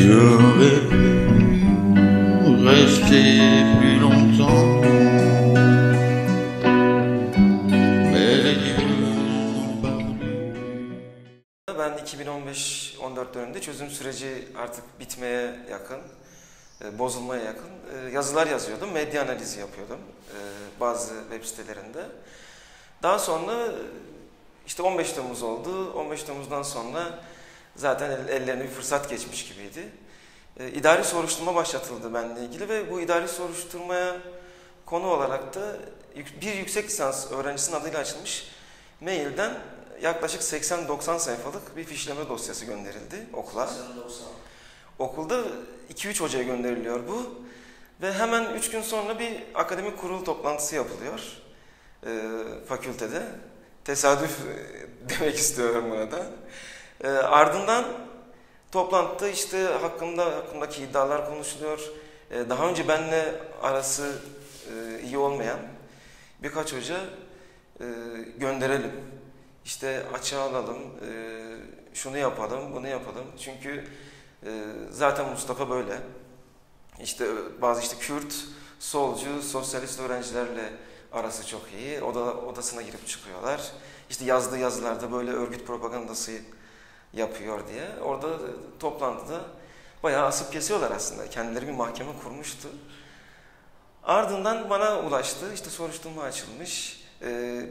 J'aurais pu rester plus longtemps, mais les dieux n'ont pas voulu. Ben 2015-14 döneminde çözüm süreci artık bitmeye yakın, bozulmaya yakın yazılar yazıyordum, medya analizi yapıyordum bazı web sitelerinde. Daha sonra işte 15 Temmuz oldu, 15 Temmuz'dan sonra zaten ellerine bir fırsat geçmiş gibiydi. İdari soruşturma başlatıldı benimle ilgili ve bu idari soruşturmaya konu olarak da bir yüksek lisans öğrencisinin adıyla açılmış mailden yaklaşık 80-90 sayfalık bir fişleme dosyası gönderildi okula. 90. Okulda 2-3 hocaya gönderiliyor bu ve hemen 3 gün sonra bir akademik kurul toplantısı yapılıyor fakültede. Tesadüf demek istiyorum buna da. Ardından toplantıda işte hakkımdaki iddialar konuşuluyor. Daha önce benimle arası iyi olmayan birkaç hoca gönderelim. İşte açığa alalım, şunu yapalım, bunu yapalım. Çünkü zaten Mustafa böyle. İşte bazı Kürt, solcu, sosyalist öğrencilerle arası çok iyi. Odasına girip çıkıyorlar. İşte yazdığı yazılarda böyle örgüt propagandası yapıyor diye. Orada toplantıda bayağı asıp kesiyorlar aslında. Kendileri bir mahkeme kurmuştu. Ardından bana ulaştı. İşte soruşturma açılmış.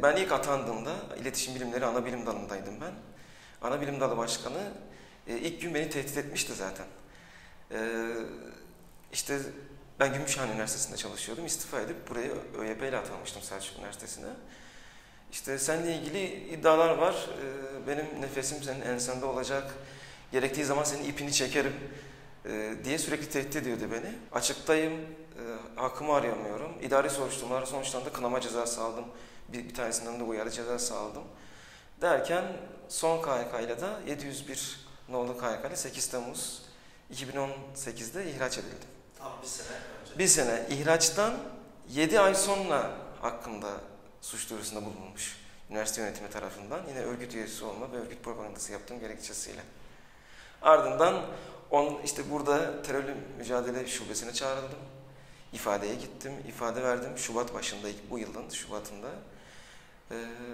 Ben ilk atandığımda iletişim bilimleri ana bilim dalındaydım ben. Ana bilim dalı başkanı ilk gün beni tehdit etmişti zaten. İşte ben Gümüşhane Üniversitesi'nde çalışıyordum. İstifa edip buraya ÖYP ile atanmıştım Selçuk Üniversitesi'ne. İşte seninle ilgili iddialar var. Benim nefesim senin ensende olacak. Gerektiği zaman senin ipini çekerim diye sürekli tehdit ediyordu beni. Açıktayım, hakkımı arayamıyorum. İdari soruşturmalar sonuçlarında kınama cezası aldım. Bir tanesinden de uyarı cezası aldım. Derken son KHK ile de 701 nolu KHK ile 8 Temmuz 2018'de ihraç edildim. Tam bir sene önce. Bir sene. İhraçtan 7 ay sonra hakkımda suç duyurusunda bulunmuş. Üniversite yönetimi tarafından yine örgüt üyesi olma ve örgüt propagandası yaptığım gerekçesiyle. Ardından işte burada terörle mücadele şubesine çağrıldım. İfadeye gittim, ifade verdim. Şubat başında, bu yılın Şubat'ında.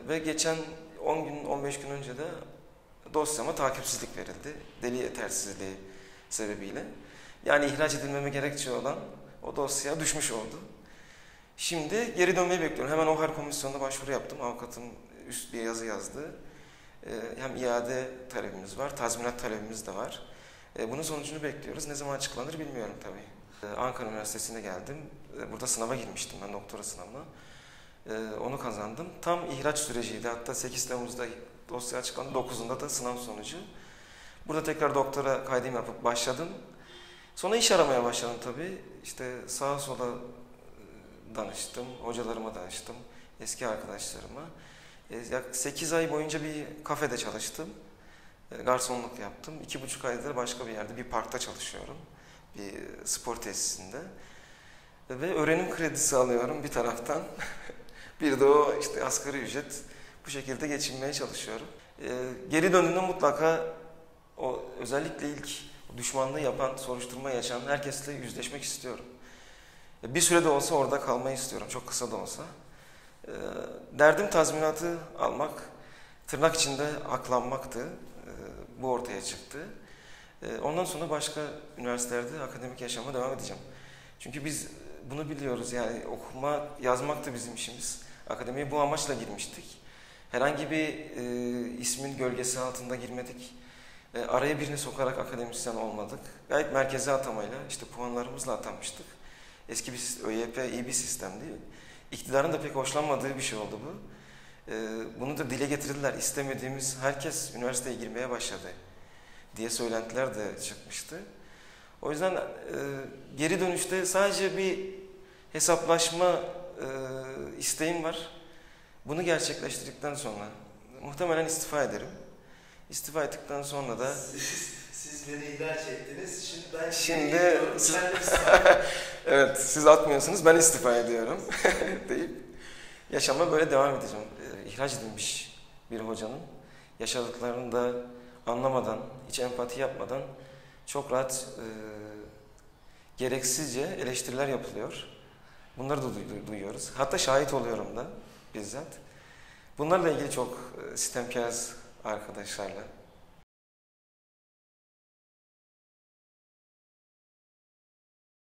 Ve geçen 10 gün, 15 gün önce de dosyama takipsizlik verildi. Deli yetersizliği sebebiyle. Yani ihraç edilmeme gerekçe olan o dosya düşmüş oldu. Şimdi geri dönmeyi bekliyorum. Hemen OHAL komisyonuna başvuru yaptım. Avukatım üst bir yazı yazdı. Hem iade talebimiz var, tazminat talebimiz de var. Bunun sonucunu bekliyoruz. Ne zaman açıklanır bilmiyorum tabii. Ankara Üniversitesi'ne geldim. Burada sınava girmiştim ben, doktora sınavına. Onu kazandım. Tam ihraç süreciydi. Hatta 8 Temmuz'da dosya açıklandı. 9'unda da sınav sonucu. Burada tekrar doktora kaydımı yapıp başladım. Sonra iş aramaya başladım tabii. İşte sağa sola danıştım, hocalarıma danıştım, eski arkadaşlarıma. 8 ay boyunca bir kafede çalıştım, garsonluk yaptım. 2,5 aydır başka bir yerde, bir parkta çalışıyorum, bir spor tesisinde. Ve öğrenim kredisi alıyorum bir taraftan. Bir de o işte asgari ücret, bu şekilde geçinmeye çalışıyorum. Geri döndüğümde mutlaka o özellikle ilk düşmanlığı yapan, soruşturma yaşayan herkesle yüzleşmek istiyorum. Bir süre de olsa orada kalmayı istiyorum, çok kısa da olsa. Derdim tazminatı almak, tırnak içinde aklanmaktı. Bu ortaya çıktı. Ondan sonra başka üniversitelerde akademik yaşama devam edeceğim. Çünkü biz bunu biliyoruz, yani okuma, yazmak da bizim işimiz. Akademiye bu amaçla girmiştik. Herhangi bir ismin gölgesi altında girmedik. Araya birini sokarak akademisyen olmadık. Gayet merkezi atamayla, işte puanlarımızla atanmıştık. Eski bir ÖYP iyi bir sistem değil. İktidarın da pek hoşlanmadığı bir şey oldu bu. Bunu da dile getirdiler. İstemediğimiz herkes üniversiteye girmeye başladı diye söylentiler de çıkmıştı. O yüzden geri dönüşte sadece bir hesaplaşma isteğim var. Bunu gerçekleştirdikten sonra muhtemelen istifa ederim. İstifa ettikten sonra da... Siz beni ihraç ettiniz, şimdi ben ediyorum, siz... Evet, siz atmıyorsunuz, ben istifa ediyorum deyip yaşama böyle devam edeceğim. İhraç edilmiş bir hocanın yaşadıklarını da anlamadan, hiç empati yapmadan çok rahat gereksizce eleştiriler yapılıyor. Bunları da duyuyoruz. Hatta şahit oluyorum da bizzat. Bunlarla ilgili çok sistemkâr arkadaşlarla